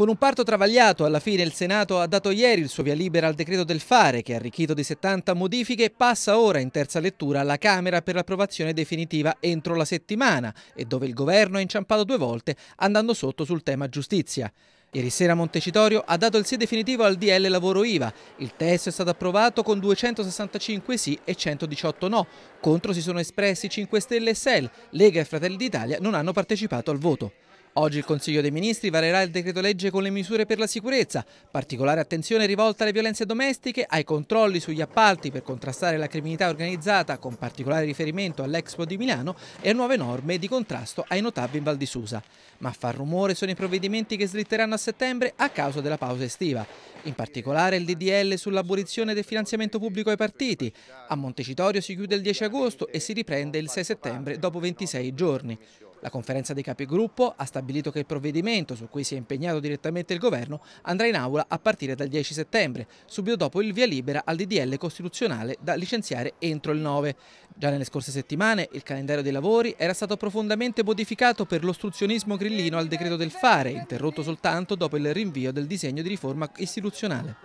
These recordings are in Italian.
Con un parto travagliato, alla fine il Senato ha dato ieri il suo via libera al decreto del fare, che arricchito di 70 modifiche passa ora in terza lettura alla Camera per l'approvazione definitiva entro la settimana e dove il governo è inciampato due volte andando sotto sul tema giustizia. Ieri sera Montecitorio ha dato il sì definitivo al DL Lavoro IVA. Il testo è stato approvato con 265 sì e 118 no. Contro si sono espressi 5 Stelle e SEL. Lega e Fratelli d'Italia non hanno partecipato al voto. Oggi il Consiglio dei Ministri varerà il decreto legge con le misure per la sicurezza, particolare attenzione rivolta alle violenze domestiche, ai controlli sugli appalti per contrastare la criminalità organizzata, con particolare riferimento all'Expo di Milano, e a nuove norme di contrasto ai notavi in Val di Susa. Ma a far rumore sono i provvedimenti che slitteranno a settembre a causa della pausa estiva. In particolare il DDL sull'abolizione del finanziamento pubblico ai partiti. A Montecitorio si chiude il 10 agosto e si riprende il 6 settembre dopo 26 giorni. La conferenza dei capigruppo ha stabilito che il provvedimento, su cui si è impegnato direttamente il governo, andrà in aula a partire dal 10 settembre, subito dopo il via libera al DDL costituzionale da licenziare entro il 9. Già nelle scorse settimane il calendario dei lavori era stato profondamente modificato per l'ostruzionismo grillino al decreto del fare, interrotto soltanto dopo il rinvio del disegno di riforma istituzionale.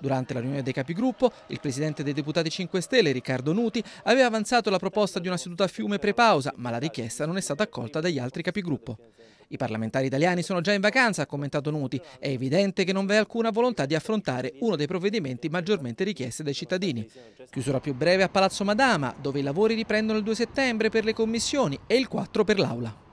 Durante la riunione dei capigruppo, il presidente dei deputati 5 Stelle, Riccardo Nuti, aveva avanzato la proposta di una seduta a fiume pre-pausa, ma la richiesta non è stata accolta dagli altri capigruppo. I parlamentari italiani sono già in vacanza, ha commentato Nuti. È evidente che non v'è alcuna volontà di affrontare uno dei provvedimenti maggiormente richiesti dai cittadini. Chiusura più breve a Palazzo Madama, dove i lavori riprendono il 2 settembre per le commissioni e il 4 per l'Aula.